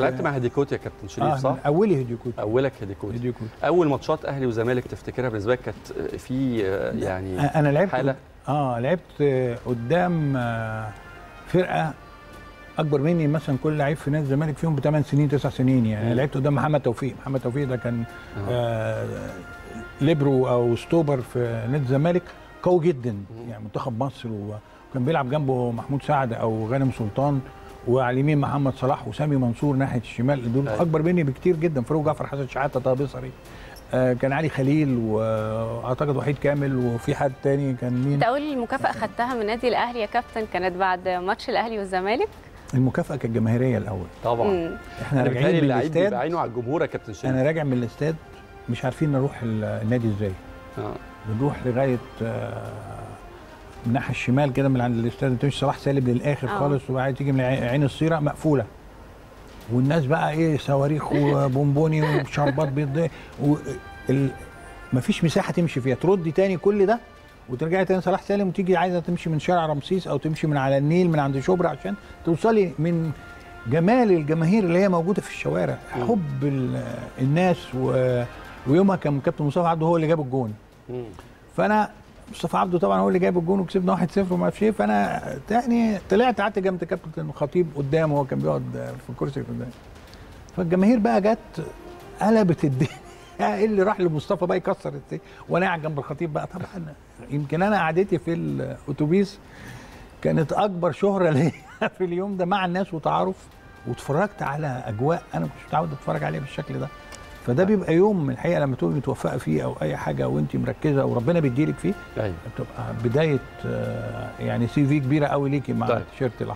لعبت مع هيديكوت يا كابتن شريف صح؟ اولي هيديكوت. اولك هيديكوت. اول ماتشات اهلي وزمالك تفتكرها بالنسبه لك كانت في يعني انا لعبت حالة؟ لعبت قدام فرقه اكبر مني مثلا، كل لعيب في نادي الزمالك فيهم بثمان سنين 9 سنين يعني. لعبت قدام محمد توفيق، محمد توفيق ده كان ليبرو او ستوبر في نادي الزمالك، قوي جدا يعني منتخب مصر، وكان بيلعب جنبه محمود سعد او غانم سلطان، وعلى اليمين محمد صلاح وسامي منصور ناحيه الشمال، دول اكبر مني بكتير جدا. فروق جعفر، حسن شحاته، طه بصري، كان علي خليل، واعتقد وحيد كامل، وفي حد تاني كان مين؟ انت اول مكافاه خدتها من نادي الاهلي يا كابتن كانت بعد ماتش الاهلي والزمالك؟ المكافاه كانت جماهيريه الاول طبعا. احنا راجعين من الاستاد، بعينه على الجمهور يا كابتن شريف. انا راجع من الاستاد مش عارفين نروح النادي ازاي. بنروح لغايه من الناحيه الشمال كده من عند الاستاد، تمشي صلاح سالب للاخر خالص، وبعدين تيجي من عين الصيره مقفوله، والناس بقى ايه، صواريخ وبونبوني وشربات بيض، مفيش مساحه تمشي فيها، تردي تاني كل ده وترجعي تاني صلاح سالم، وتيجي عايزه تمشي من شارع رمسيس او تمشي من على النيل من عند شبرا عشان توصلي من جمال الجماهير اللي هي موجوده في الشوارع، حب الناس. ويومها كان كابتن مصطفى عبده هو اللي جاب الجون، فانا مصطفى عبده طبعا هو اللي جايب الجون وكسبنا 1-0 وما اعرفش ايه، فانا يعني طلعت قعدت جنب كابتن الخطيب قدامه، هو كان بيقعد في الكرسي قدامي، فالجماهير بقى جت قلبت الدنيا. ايه اللي راح لمصطفى بقى يكسر الدنيا، وانا قاعد جنب الخطيب بقى طبعا. يمكن انا قعدتي في الاتوبيس كانت اكبر شهره ليا في اليوم ده مع الناس، وتعارف، واتفرجت على اجواء انا ما كنتش متعود اتفرج عليها بالشكل ده. فده بيبقى يوم من الحقيقه لما تبقي متوفقه فيه او اي حاجه وانت مركزه وربنا بيديلك فيه، بتبقى بدايه يعني سي في كبيره قوي ليكي مع التيشيرت.